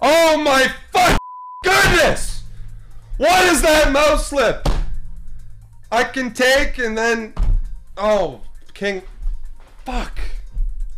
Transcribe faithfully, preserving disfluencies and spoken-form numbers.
Oh my fuck goodness! What is that mouse slip? I can take and then... Oh, king... Fuck.